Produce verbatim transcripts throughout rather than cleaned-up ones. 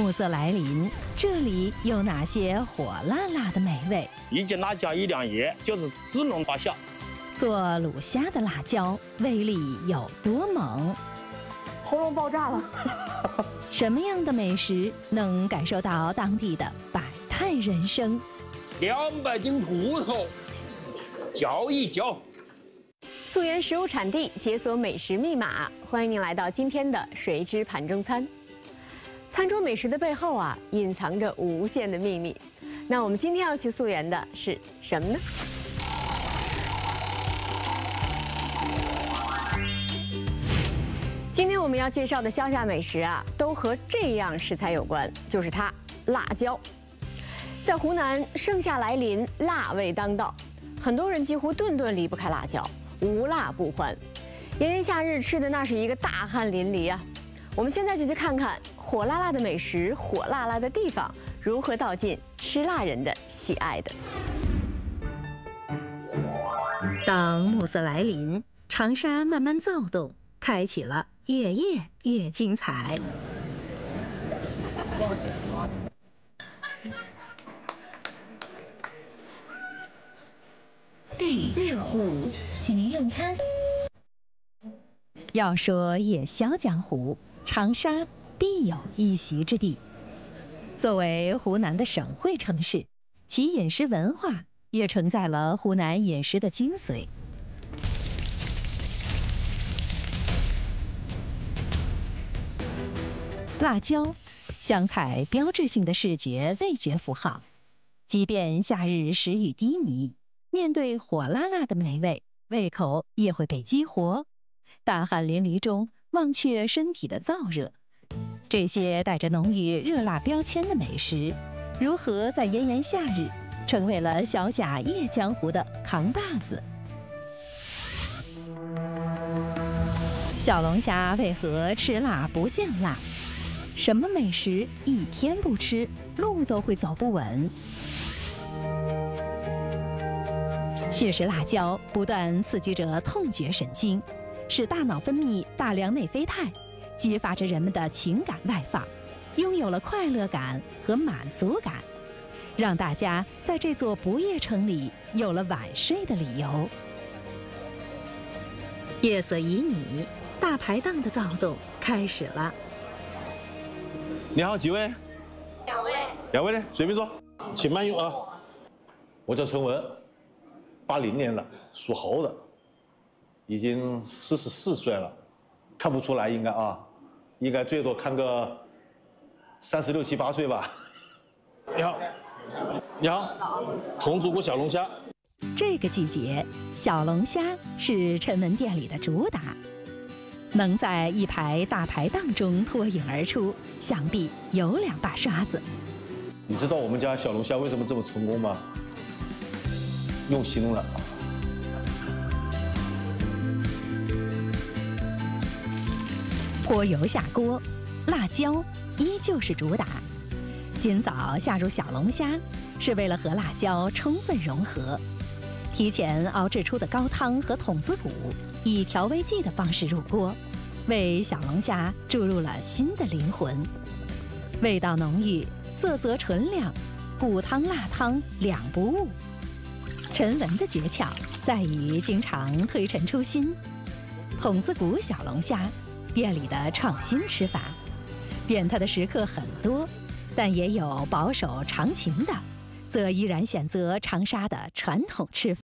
暮色来临，这里有哪些火辣辣的美味？一斤辣椒一两银，就是支棱八下。做卤虾的辣椒威力有多猛？喉咙爆炸了！什么样的美食能感受到当地的百态人生？两百斤骨头，嚼一嚼。 溯源食物产地，解锁美食密码。欢迎您来到今天的《谁知盘中餐》。餐桌美食的背后啊，隐藏着无限的秘密。那我们今天要去溯源的是什么呢？今天我们要介绍的乡下美食啊，都和这样食材有关，就是它——辣椒。在湖南，盛夏来临，辣味当道，很多人几乎顿顿离不开辣椒。 无辣不欢，炎炎夏日吃的那是一个大汗淋漓啊！我们现在就去看看火辣辣的美食、火辣辣的地方如何道尽吃辣人的喜爱的。当暮色来临，长沙慢慢躁动，开启了越夜越精彩。第六户。 请您用餐。要说夜宵江湖，长沙必有一席之地。作为湖南的省会城市，其饮食文化也承载了湖南饮食的精髓。辣椒，湘菜标志性的视觉味觉符号。即便夏日食欲低迷，面对火辣辣的美味。 胃口也会被激活，大汗淋漓中忘却身体的燥热。这些带着浓郁热辣标签的美食，如何在炎炎夏日成为了小小夜江湖的扛把子？小龙虾为何吃辣不降辣？什么美食一天不吃，路都会走不稳？ 血食辣椒不断刺激着痛觉神经，使大脑分泌大量内啡肽，激发着人们的情感外放，拥有了快乐感和满足感，让大家在这座不夜城里有了晚睡的理由。夜色已拟，大排档的躁动开始了。你好，几位？两位。两位呢？随便坐，请慢用啊。我叫陈文。 八零年的，属猴的，已经四十四岁了，看不出来应该啊，应该最多看个三十六七八岁吧。你好，你好，铜烛菇小龙虾。这个季节，小龙虾是陈文店里的主打，能在一排大排档中脱颖而出，想必有两把刷子。你知道我们家小龙虾为什么这么成功吗？ 用心了，泼油下锅，辣椒依旧是主打。今早下入小龙虾，是为了和辣椒充分融合。提前熬制出的高汤和筒子骨，以调味剂的方式入锅，为小龙虾注入了新的灵魂。味道浓郁，色泽纯亮，骨汤辣汤两不误。 陈文的诀窍在于经常推陈出新，筒子骨小龙虾，店里的创新吃法。点它的食客很多，但也有保守长情的，则依然选择长沙的传统吃法。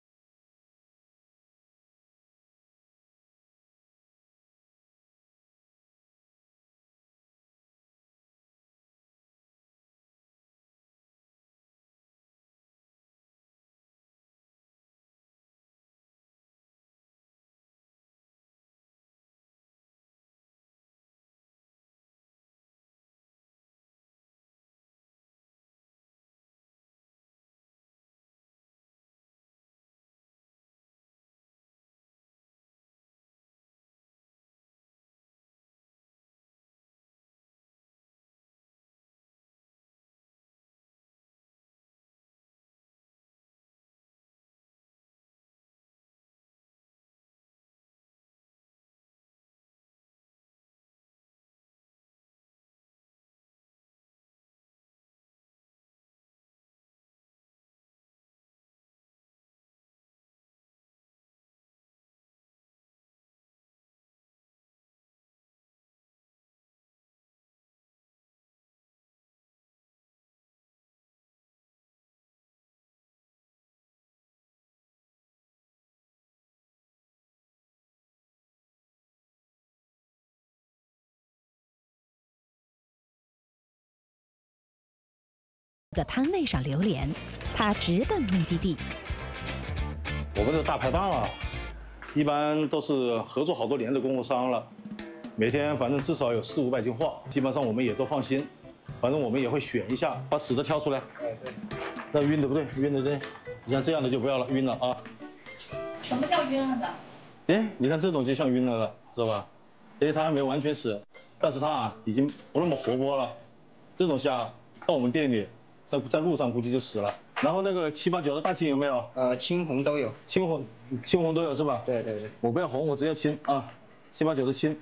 个摊位上流连，他直奔目的地。我们的大排档啊，一般都是合作好多年的供货商了，每天反正至少有四五百斤货，基本上我们也都放心。反正我们也会选一下，把死的挑出来。对对。那晕的不对，晕的对，你像这样的就不要了，晕了啊。什么叫晕了的？哎，你看这种就像晕了的，知道吧？因为它还没完全死，但是它啊已经不那么活泼了。这种虾到我们店里。 那在路上估计就死了。然后那个七八九的大青有没有？呃，青红都有。青红，青红都有是吧？对对对。我不要红，我只要青啊，七八九的青。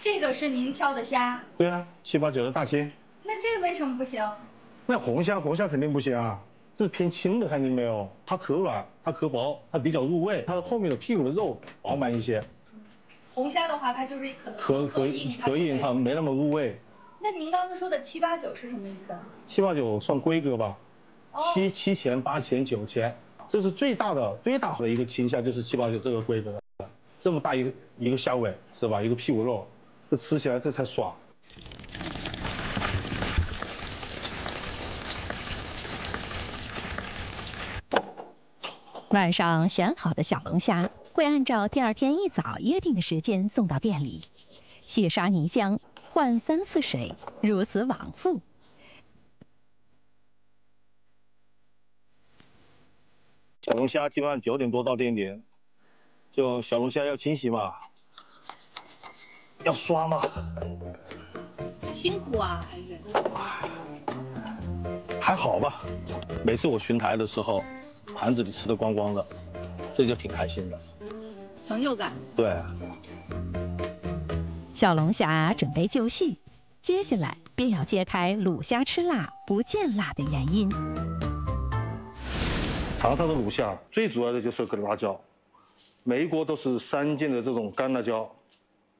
这个是您挑的虾？对啊，七八九的大青。那这个为什么不行？那红虾，红虾肯定不行啊，这是偏青的，看见没有？它壳软，它壳薄，它比较入味，它的后面的屁股的肉饱满一些。 红虾的话，它就是可能可可硬，可硬它没那么入味。那您刚才说的七八九是什么意思啊？七八九算规格吧，哦、七七钱、八钱、九钱，这是最大的、最大的一个青虾，就是七八九这个规格。这么大一个一个虾尾是吧？一个屁股肉，这吃起来这才爽。晚上选好的小龙虾。 会按照第二天一早约定的时间送到店里，细刷泥浆，换三次水，如此往复。小龙虾基本上九点多到店里，就小龙虾要清洗嘛，要刷嘛，辛苦啊，还是还好吧。每次我巡台的时候，盘子里吃的光光的。 这就挺开心的，成就感。对。小龙虾准备就绪，接下来便要揭开卤虾吃辣不见辣的原因。长沙的卤虾最主要的就是个辣椒，每一锅都是三斤的这种干辣椒，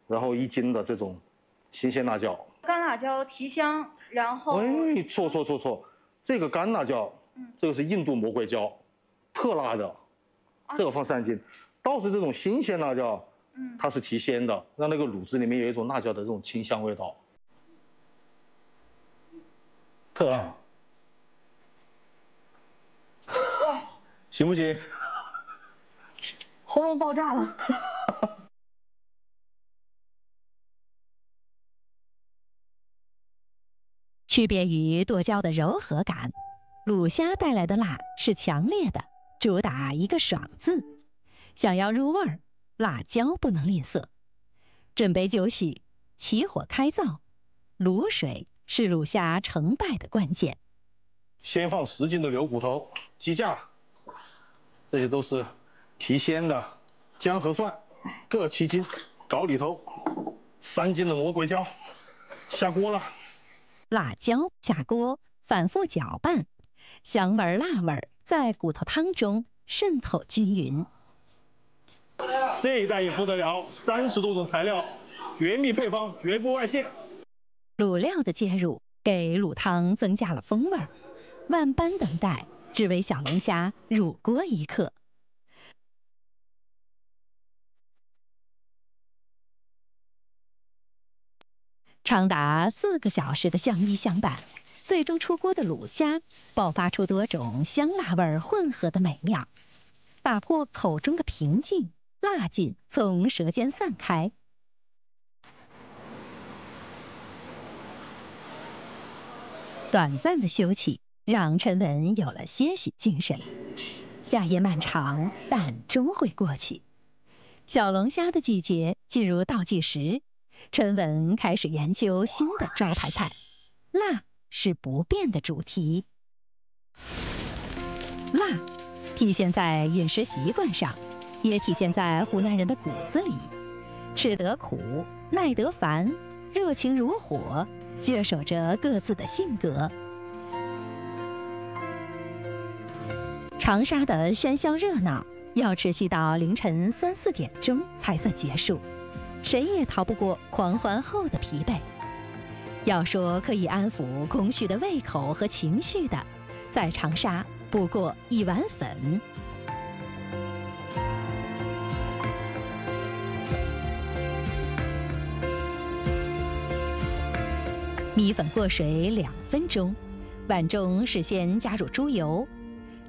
然后一斤的这种新鲜辣椒。干辣椒提香，然后。哎，错错错错，这个干辣椒，嗯、这个是印度魔鬼椒，特辣的。 这个放三斤，倒是这种新鲜辣椒，嗯，它是提鲜的，让那个卤汁里面有一种辣椒的这种清香味道，特辣，行不行？喉咙爆炸了。区别于剁椒的柔和感，卤虾带来的辣是强烈的。 主打一个“爽”字，想要入味儿，辣椒不能吝啬。准备就绪，起火开灶，卤水是卤虾成败的关键。先放十斤的牛骨头、鸡架，这些都是提鲜的。姜和蒜各七斤，搞里头三斤的魔鬼椒，下锅了。辣椒下锅，反复搅拌，香味儿、辣味儿。 在骨头汤中渗透均匀。这一袋也不得了，三十多种材料，绝密配方，绝不外泄。卤料的介入给卤汤增加了风味儿，万般等待，只为小龙虾入锅一刻。长达四个小时的相依相伴。 最终出锅的卤虾爆发出多种香辣味混合的美妙，打破口中的平静，辣劲从舌尖散开。短暂的休憩让陈文有了些许精神。夏夜漫长，但终会过去。小龙虾的季节进入倒计时，陈文开始研究新的招牌菜——辣。 是不变的主题。辣，体现在饮食习惯上，也体现在湖南人的骨子里。吃得苦，耐得烦，热情如火，恪守着各自的性格。长沙的喧嚣热闹要持续到凌晨三四点钟才算结束，谁也逃不过狂欢后的疲惫。 要说可以安抚空虚的胃口和情绪的，在长沙不过一碗粉。米粉过水两分钟，碗中事先加入猪油，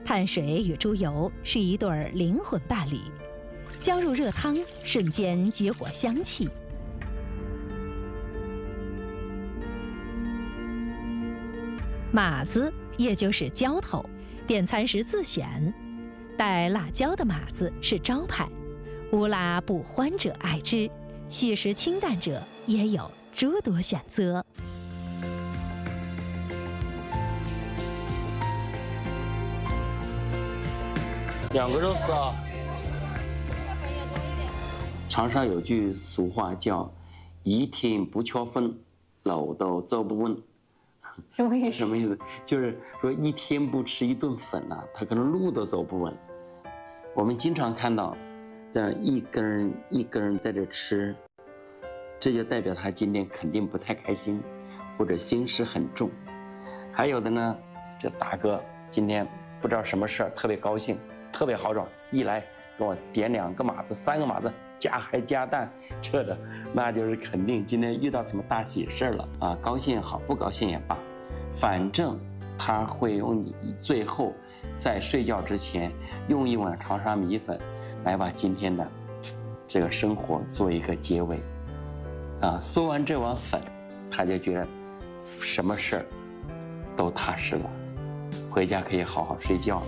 碳水与猪油是一对灵魂伴侣，浇入热汤，瞬间激活香气。 码子也就是浇头，点餐时自选。带辣椒的码子是招牌，无辣不欢者爱之，喜食清淡者也有诸多选择。两个肉丝啊。长沙有句俗话叫“一天不吃饭，老豆做不稳”。 什么意思？什么意思？就是说一天不吃一顿粉呐、啊，他可能路都走不稳。我们经常看到，这样一根一根在这吃，这就代表他今天肯定不太开心，或者心事很重。还有的呢，这大哥今天不知道什么事儿，特别高兴，特别豪爽，一来给我点两个码子、三个码子，加还加蛋，这的那就是肯定今天遇到什么大喜事了啊！高兴也好，不高兴也罢。 反正他会用你最后在睡觉之前用一碗长沙米粉来把今天的这个生活做一个结尾，啊，嗦完这碗粉，他就觉得什么事儿都踏实了，回家可以好好睡觉了。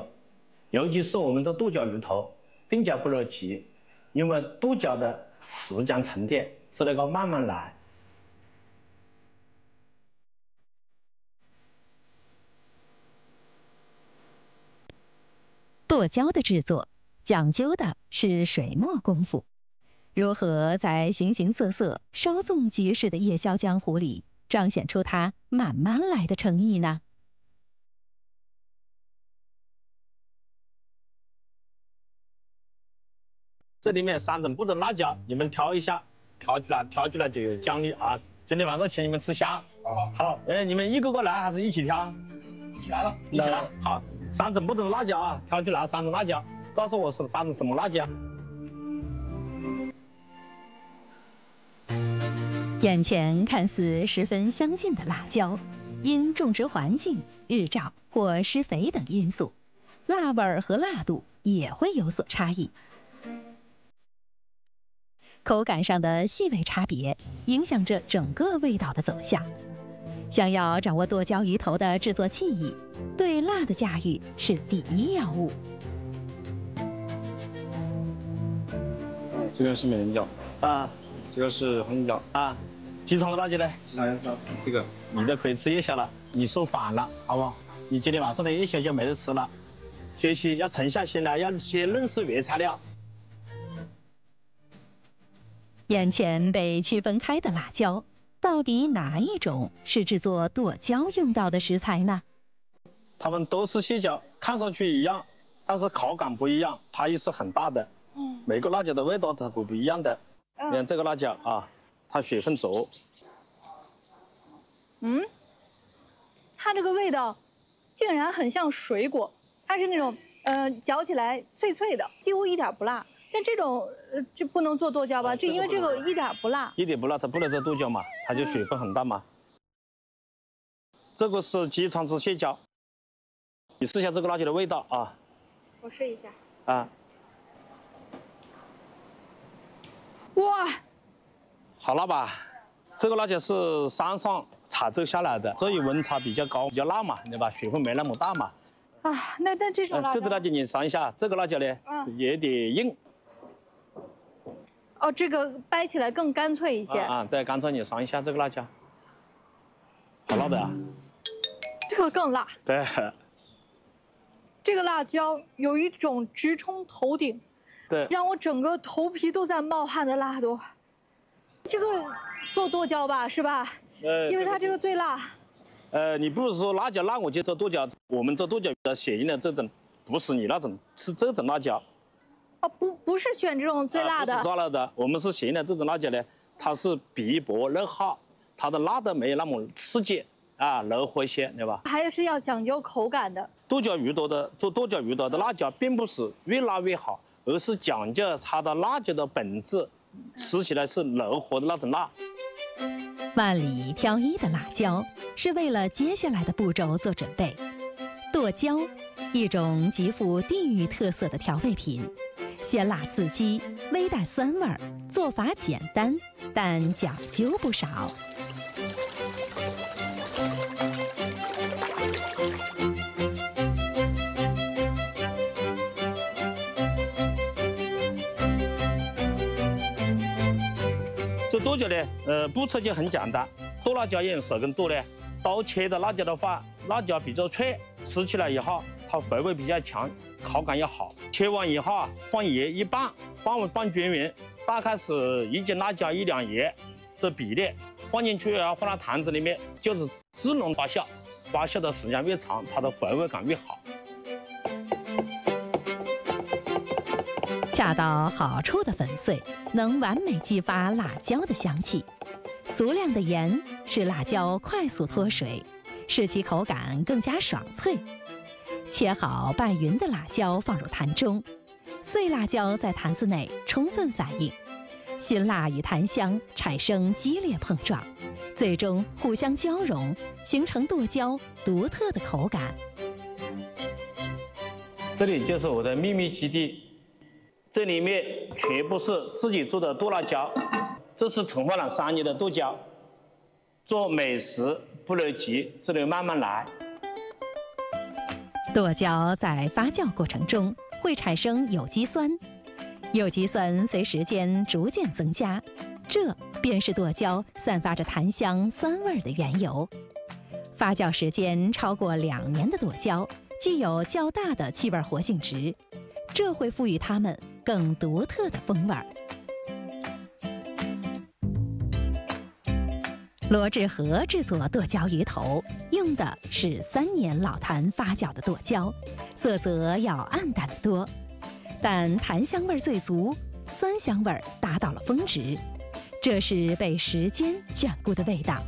尤其是我们这剁椒鱼头，更加不能急，因为剁椒的时间沉淀是那个慢慢来。剁椒的制作讲究的是水墨功夫。 如何在形形色色、稍纵即逝的夜宵江湖里，彰显出他慢慢来的诚意呢？这里面三种不同辣椒，你们挑一下，挑出来，挑出来就有奖励啊！今天晚上请你们吃虾。好，好，哎，你们一个个来还是一起挑？一起来了，一起来。好，三种不同辣椒啊，挑出来三种辣椒，告诉我是三种什么辣椒？ 眼前看似十分相近的辣椒，因种植环境、日照或施肥等因素，辣味和辣度也会有所差异。口感上的细微差别，影响着整个味道的走向。想要掌握剁椒鱼头的制作技艺，对辣的驾驭是第一要务。这个是美人椒啊。 这个是红椒啊，几长的辣椒呢？几长椒，这个你都可以吃夜宵了，你受反了，好不好？你今天晚上的夜宵就没得吃了。学习要沉下心来，要先认识原材料。眼前被区分开的辣椒，到底哪一种是制作剁椒用到的食材呢？它们都是蟹椒，看上去一样，但是口感不一样，差异是很大的。嗯，每个辣椒的味道它不不一样的。 你看这个辣椒啊，它水分足。嗯，它这个味道竟然很像水果，它是那种呃嚼起来脆脆的，几乎一点不辣。但这种呃就不能做剁椒吧？啊、就因为这个一点不辣。一点不辣，它不能做剁椒嘛，它就水分很大嘛。嗯、这个是姬昌之蟹椒，你试一下这个辣椒的味道啊。我试一下。啊。 哇，好辣吧！这个辣椒是山上采摘下来的，所以温差比较高，比较辣嘛，对吧？水分没那么大嘛。啊，那那这种辣椒、呃，这只辣椒你尝一下，这个辣椒呢，嗯、也有点硬。哦，这个掰起来更干脆一些。啊、嗯，对，干脆你尝一下这个辣椒，好辣的啊！这个更辣。对。这个辣椒有一种直冲头顶。 对，让我整个头皮都在冒汗的辣度。这个做剁椒吧，是吧？呃，因为它这个最辣。呃，你不是说辣椒让我去吃剁椒，我们这剁椒的血淋的这种，不是你那种吃这种辣椒。啊，不，不是选这种最辣的。呃、不是辣的，我们是咸的这种辣椒呢，它是皮薄肉厚，它的辣的没有那么刺激啊，柔和些，对吧？还是要讲究口感的。剁椒鱼头的做剁椒鱼头的辣椒，并不是越辣越好，而是讲究它的辣椒的本质，吃起来是柔和的那种辣。 万里挑一的辣椒是为了接下来的步骤做准备。剁椒，一种极富地域特色的调味品，鲜辣刺激，微带酸味儿，做法简单，但讲究不少。这剁椒呢，呃，步骤就很简单。剁辣椒也用手工剁呢。刀切的辣椒的话，辣椒比较脆，吃起来以后它回味比较强，口感也好。切完以后放盐一半，半碗半均匀，大概是一斤辣椒一两盐的比例放进去啊，放到坛子里面，就是自然发酵。发酵的时间越长，它的回味感越好。恰到好处的粉碎，能完美激发辣椒的香气。足量的盐使辣椒快速脱水，使其口感更加爽脆。切好拌匀的辣椒放入坛中，碎辣椒在坛子内充分反应，辛辣与檀香产生激烈碰撞，最终互相交融，形成剁椒独特的口感。这里就是我的秘密基地。 这里面全部是自己做的剁辣椒，这是陈焕朗三爷的剁椒。做美食不能急，只能慢慢来。剁椒在发酵过程中会产生有机酸，有机酸随时间逐渐增加，这便是剁椒散发着檀香酸味的缘由。发酵时间超过两年的剁椒，具有较大的气味活性值。 这会赋予它们更独特的风味儿。罗志和制作剁椒鱼头，用的是三年老坛发酵的剁椒，色泽要暗淡得多，但檀香味最足，酸香味达到了峰值，这是被时间眷顾的味道。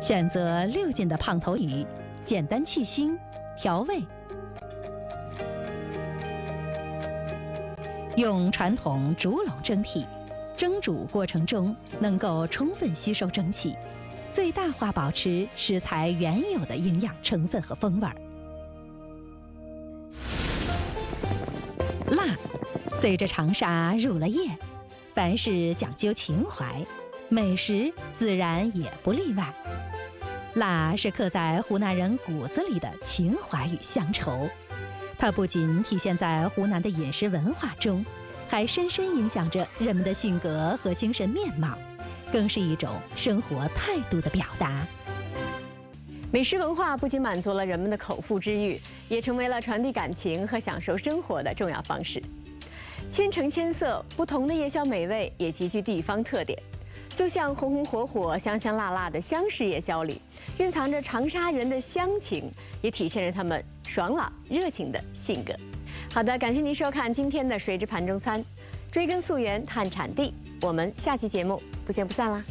选择六斤的胖头鱼，简单去腥，调味。用传统竹笼蒸屉，蒸煮过程中能够充分吸收蒸汽，最大化保持食材原有的营养成分和风味儿。辣，随着长沙入了夜，凡事讲究情怀，美食自然也不例外。 辣是刻在湖南人骨子里的情怀与乡愁，它不仅体现在湖南的饮食文化中，还深深影响着人们的性格和精神面貌，更是一种生活态度的表达。美食文化不仅满足了人们的口腹之欲，也成为了传递感情和享受生活的重要方式。千城千色，不同的夜宵美味也极具地方特点。 就像红红火火、香香辣辣的湘式夜宵里，蕴藏着长沙人的乡情，也体现着他们爽朗、热情的性格。好的，感谢您收看今天的《谁知盘中餐》，追根溯源，探产地。我们下期节目不见不散啦！